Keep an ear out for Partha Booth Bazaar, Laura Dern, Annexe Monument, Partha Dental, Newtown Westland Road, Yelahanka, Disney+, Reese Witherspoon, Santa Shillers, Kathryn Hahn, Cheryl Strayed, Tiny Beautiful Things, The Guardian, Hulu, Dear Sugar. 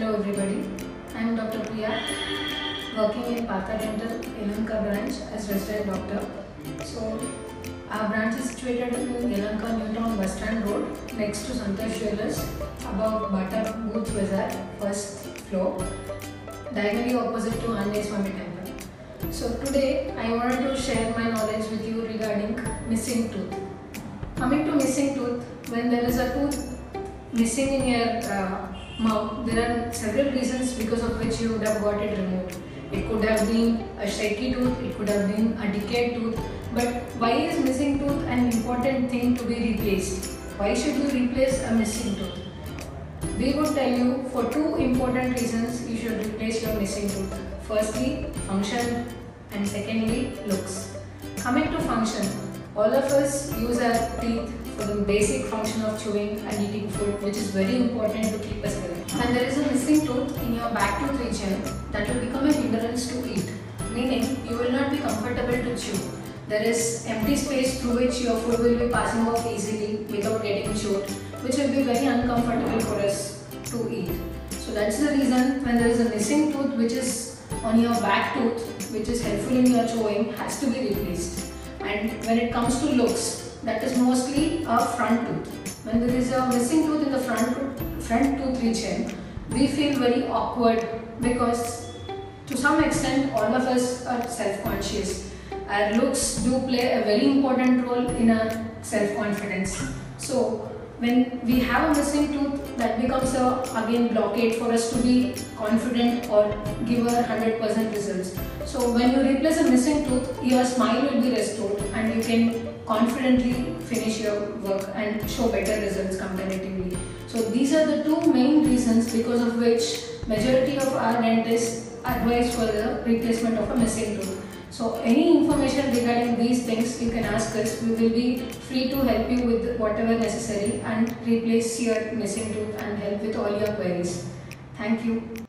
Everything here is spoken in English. Hello everybody, I am Dr. Priya, working in Partha Dental, Yelahanka branch as resident doctor. So our branch is situated in Yelahanka, Newtown Westland Road, next to Santa Shillers, above Partha Booth Bazaar, first floor, diagonally opposite to Annexe Monument. So today I wanted to share my knowledge with you regarding missing tooth. Coming to missing tooth, when there is a tooth missing in your mouth, there are several reasons because of which you would have got it removed. It could have been a shaky tooth, it could have been a decayed tooth. But why is missing tooth an important thing to be replaced? Why should you replace a missing tooth? We would tell you for two important reasons you should replace your missing tooth. Firstly, function, and secondly, looks. Coming to function, all of us use our teeth for the basic function of chewing and eating food, which is very important to keep us healthy. When there is a missing tooth in your back tooth region, that will become a hindrance to eat, meaning you will not be comfortable to chew. There is empty space through which your food will be passing off easily without getting chewed, which will be very uncomfortable for us to eat. So that's the reason when there is a missing tooth which is on your back tooth, which is helpful in your chewing, has to be replaced. And when it comes to looks, that is mostly a front tooth. When there is a missing tooth in the front tooth region, we feel very awkward because to some extent all of us are self-conscious. Our looks do play a very important role in our self-confidence. So when we have a missing tooth, that becomes again blockade for us to be confident or give a 100% results. So when you replace a missing tooth, your smile will be restored and you can confidently finish your work and show better results comparatively. So these are the two main reasons because of which majority of our dentists advise for the replacement of a missing tooth. So any information regarding these things you can ask us. We will be free to help you with whatever necessary and replace your missing tooth and help with all your queries. Thank you.